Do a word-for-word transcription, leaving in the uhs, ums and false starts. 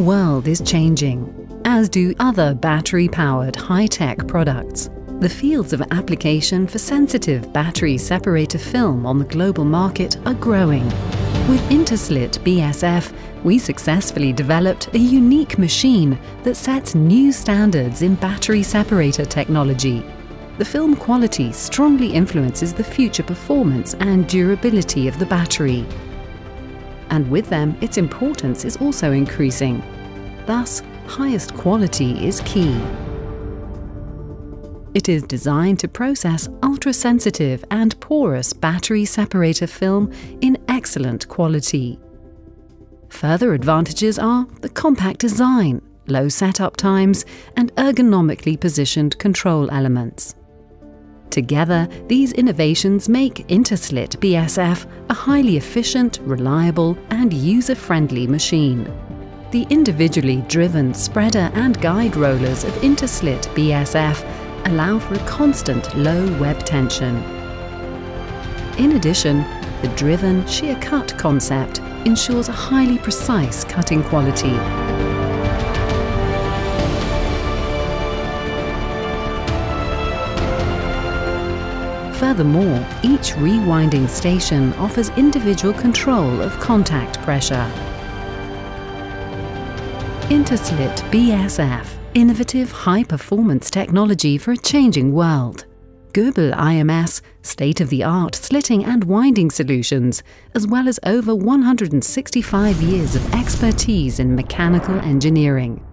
world is changing, as do other battery-powered high-tech products. The fields of application for sensitive battery separator film on the global market are growing. With Interslit B S F, we successfully developed a unique machine that sets new standards in battery separator technology. The film quality strongly influences the future performance and durability of the battery. And with them, its importance is also increasing. Thus, highest quality is key. It is designed to process ultra-sensitive and porous battery separator film in excellent quality. Further advantages are the compact design, low setup times, and ergonomically positioned control elements. Together, these innovations make Interslit B S F a highly efficient, reliable, and user-friendly machine. The individually driven spreader and guide rollers of Interslit B S F allow for a constant low web tension. In addition, the driven shear cut concept ensures a highly precise cutting quality. Furthermore, each rewinding station offers individual control of contact pressure. Interslit B S F. Innovative high-performance technology for a changing world. GOEBEL I M S, state-of-the-art slitting and winding solutions, as well as over one hundred sixty-five years of expertise in mechanical engineering.